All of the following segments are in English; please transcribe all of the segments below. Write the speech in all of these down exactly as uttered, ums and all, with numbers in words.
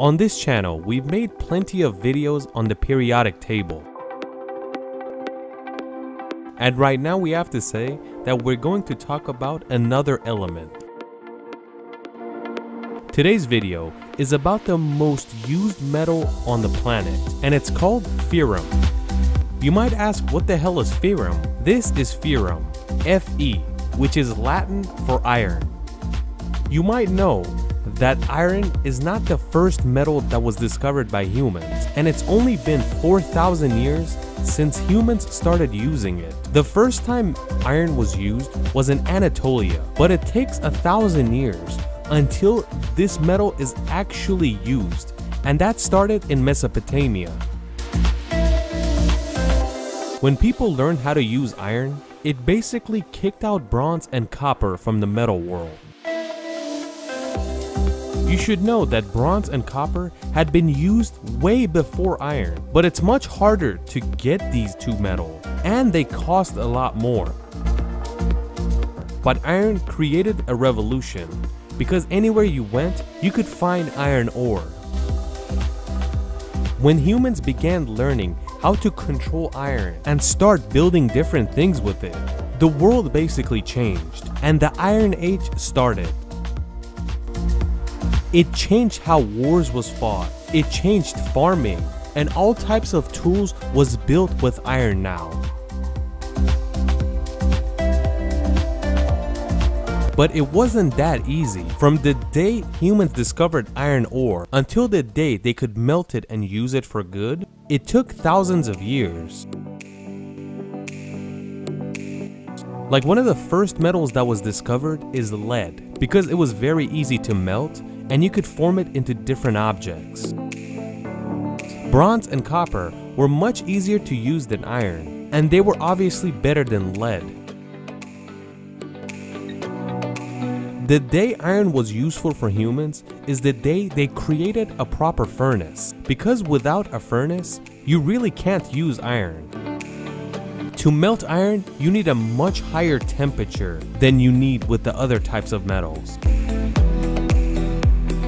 On this channel, we've made plenty of videos on the periodic table. And right now we have to say that we're going to talk about another element. Today's video is about the most used metal on the planet, and it's called ferrum. You might ask, what the hell is ferrum? This is ferrum, F E, which is Latin for iron. You might know that iron is not the first metal that was discovered by humans, and it's only been four thousand years since humans started using it. The first time iron was used was in Anatolia, but it takes a thousand years until this metal is actually used, and that started in Mesopotamia. When people learned how to use iron, it basically kicked out bronze and copper from the metal world. You should know that bronze and copper had been used way before iron, but it's much harder to get these two metals, and they cost a lot more. But iron created a revolution, because anywhere you went, you could find iron ore. When humans began learning how to control iron and start building different things with it, the world basically changed, and the Iron Age started. It changed how wars was fought, it changed farming, and all types of tools was built with iron now. But it wasn't that easy. From the day humans discovered iron ore until the day they could melt it and use it for good, it took thousands of years. Like, one of the first metals that was discovered is lead, because it was very easy to melt, and you could form it into different objects. Bronze and copper were much easier to use than iron, and they were obviously better than lead. The day iron was useful for humans is the day they created a proper furnace, because without a furnace, you really can't use iron. To melt iron, you need a much higher temperature than you need with the other types of metals.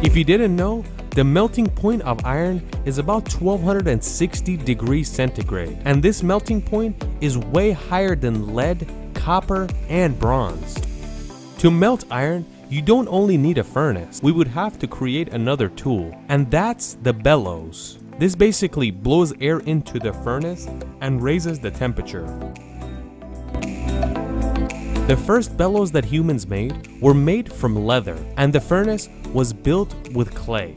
If you didn't know, the melting point of iron is about twelve sixty degrees centigrade, and this melting point is way higher than lead, copper, and bronze. To melt iron, you don't only need a furnace, we would have to create another tool, and that's the bellows. This basically blows air into the furnace and raises the temperature. The first bellows that humans made were made from leather, and the furnace was built with clay.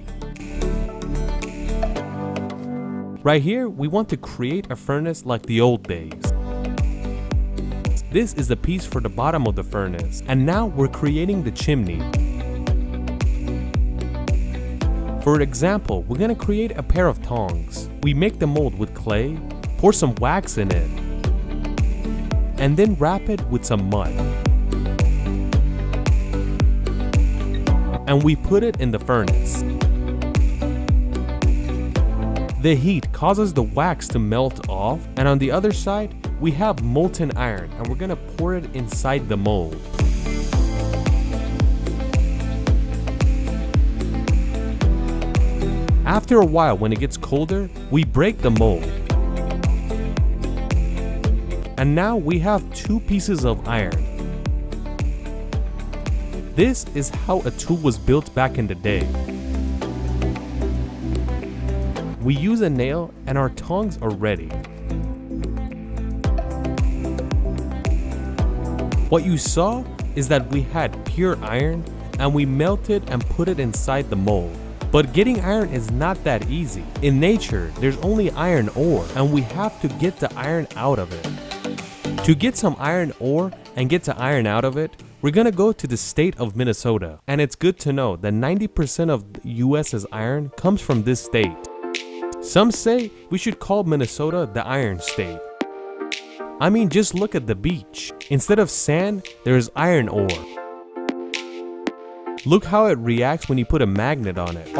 Right here, we want to create a furnace like the old days. This is the piece for the bottom of the furnace, and now we're creating the chimney. For example, we're gonna create a pair of tongs. We make the mold with clay, pour some wax in it, and then wrap it with some mud. And we put it in the furnace. The heat causes the wax to melt off, and on the other side, we have molten iron, and we're gonna pour it inside the mold. After a while, when it gets colder, we break the mold. And now we have two pieces of iron. This is how a tool was built back in the day. We use a nail and our tongs are ready. What you saw is that we had pure iron, and we melted and put it inside the mold. But getting iron is not that easy. In nature, there's only iron ore, and we have to get the iron out of it. To get some iron ore and get the iron out of it, we're gonna go to the state of Minnesota. And it's good to know that ninety percent of the U S's iron comes from this state. Some say we should call Minnesota the Iron State. I mean, just look at the beach. Instead of sand, there is iron ore. Look how it reacts when you put a magnet on it.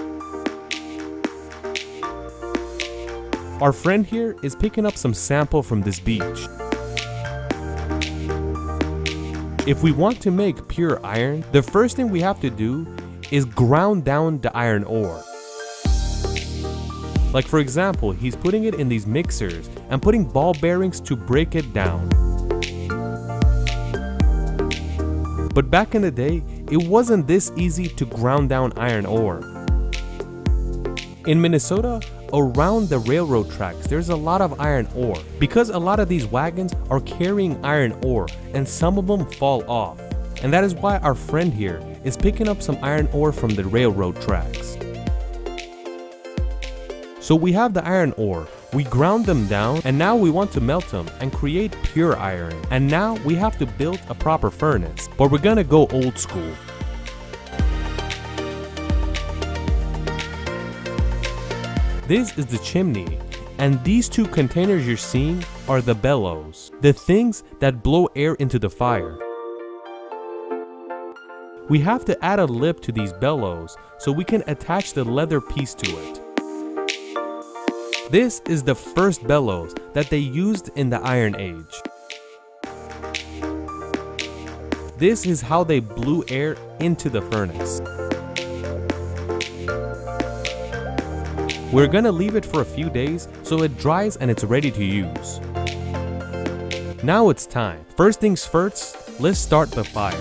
Our friend here is picking up some sample from this beach. If we want to make pure iron, the first thing we have to do is ground down the iron ore. Like for example, he's putting it in these mixers and putting ball bearings to break it down. But back in the day, it wasn't this easy to ground down iron ore. In Minnesota, around the railroad tracks, there's a lot of iron ore because a lot of these wagons are carrying iron ore and some of them fall off. And that is why our friend here is picking up some iron ore from the railroad tracks. So we have the iron ore, we ground them down, and now we want to melt them and create pure iron. And now we have to build a proper furnace, but we're gonna go old school. This is the chimney, and these two containers you're seeing are the bellows, the things that blow air into the fire. We have to add a lip to these bellows so we can attach the leather piece to it. This is the first bellows that they used in the Iron Age. This is how they blew air into the furnace. We're gonna leave it for a few days so it dries and it's ready to use. Now it's time. First things first, let's start the fire.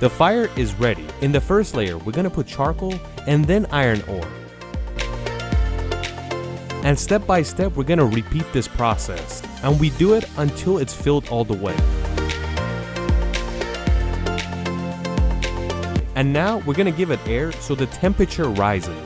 The fire is ready. In the first layer, we're gonna put charcoal and then iron ore. And step by step, we're gonna repeat this process. And we do it until it's filled all the way. And now we're gonna give it air so the temperature rises.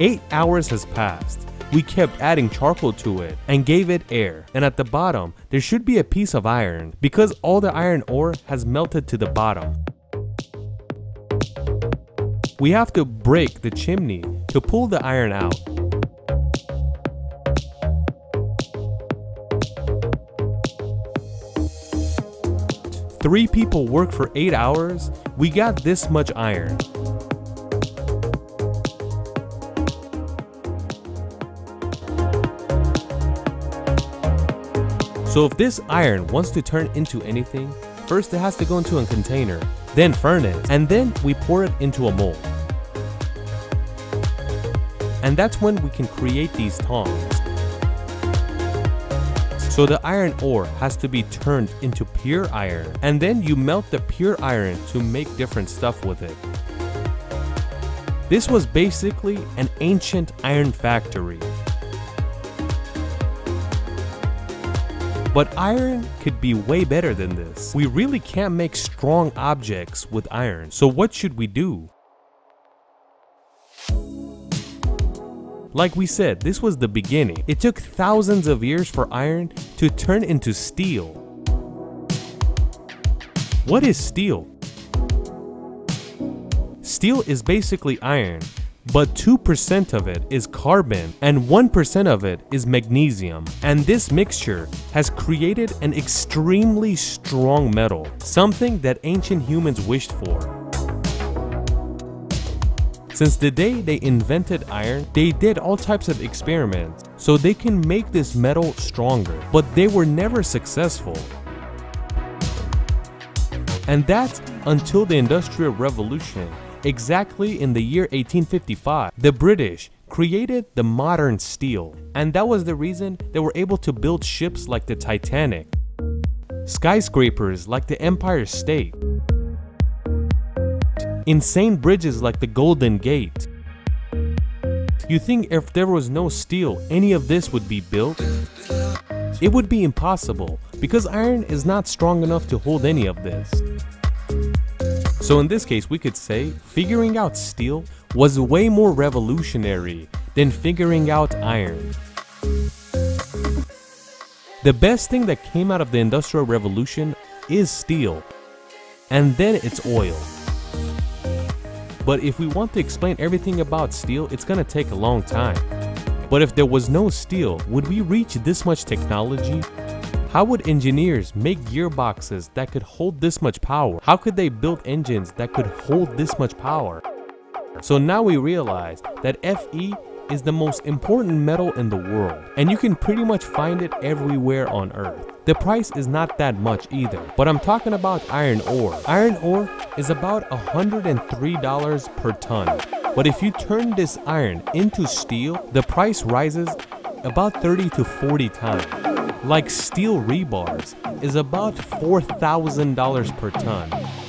Eight hours has passed. We kept adding charcoal to it and gave it air. And at the bottom, there should be a piece of iron because all the iron ore has melted to the bottom. We have to break the chimney to pull the iron out. Three people work for eight hours. We got this much iron. So if this iron wants to turn into anything, first it has to go into a container, then furnace, and then we pour it into a mold. And that's when we can create these tongs. So the iron ore has to be turned into pure iron, and then you melt the pure iron to make different stuff with it. This was basically an ancient iron factory. But iron could be way better than this. We really can't make strong objects with iron. So what should we do? Like we said, this was the beginning. It took thousands of years for iron to turn into steel. What is steel? Steel is basically iron, but two percent of it is carbon and one percent of it is magnesium. And this mixture has created an extremely strong metal, something that ancient humans wished for. Since the day they invented iron, they did all types of experiments so they can make this metal stronger, but they were never successful. And that's until the Industrial Revolution. Exactly in the year eighteen fifty-five, the British created the modern steel, and that was the reason they were able to build ships like the Titanic, skyscrapers like the Empire State, insane bridges like the Golden Gate. You think if there was no steel, any of this would be built? It would be impossible because iron is not strong enough to hold any of this. So in this case, we could say figuring out steel was way more revolutionary than figuring out iron. The best thing that came out of the Industrial Revolution is steel, and then it's oil. But if we want to explain everything about steel, it's gonna take a long time. But if there was no steel, would we reach this much technology? How would engineers make gearboxes that could hold this much power? How could they build engines that could hold this much power? So now we realize that Fe is the most important metal in the world, and you can pretty much find it everywhere on Earth. The price is not that much either, but I'm talking about iron ore. Iron ore is about one hundred three dollars per ton, but if you turn this iron into steel, the price rises about thirty to forty times. Like steel rebars is about four thousand dollars per ton,